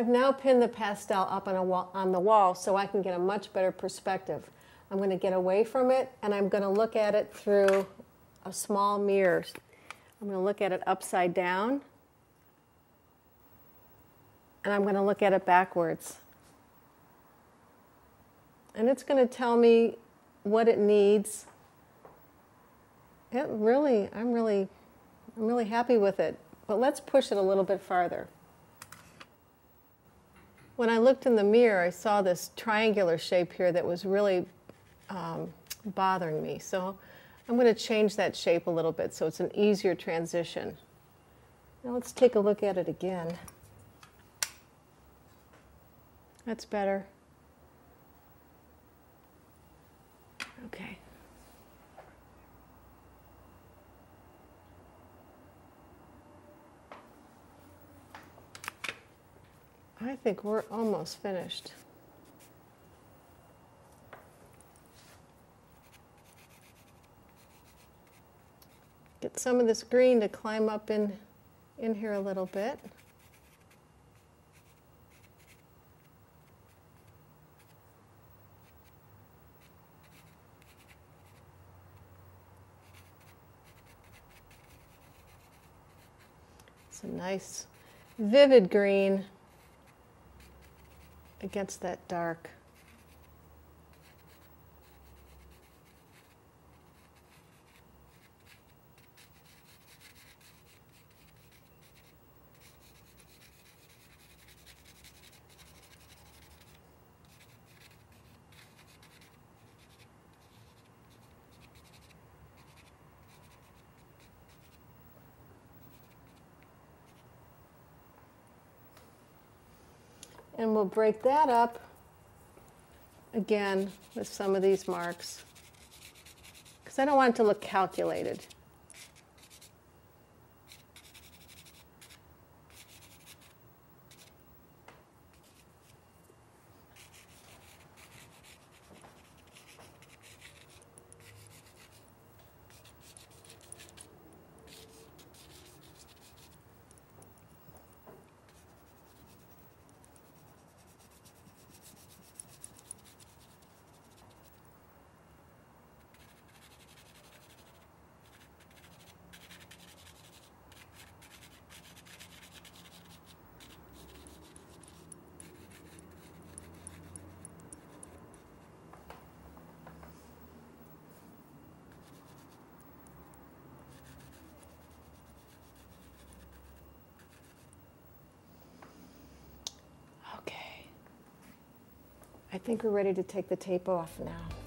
I've now pinned the pastel up on, on the wall so I can get a much better perspective. I'm going to get away from it and I'm going to look at it through a small mirror. I'm going to look at it upside down and I'm going to look at it backwards. And it's going to tell me what it needs. It really, I'm really happy with it. But let's push it a little bit farther. When I looked in the mirror, I saw this triangular shape here that was really bothering me. So I'm going to change that shape a little bit so it's an easier transition. Now let's take a look at it again. That's better. Okay. I think we're almost finished. Get some of this green to climb up in here a little bit. It's a nice, vivid green against that dark. And we'll break that up again with some of these marks because I don't want it to look calculated. I think we're ready to take the tape off now.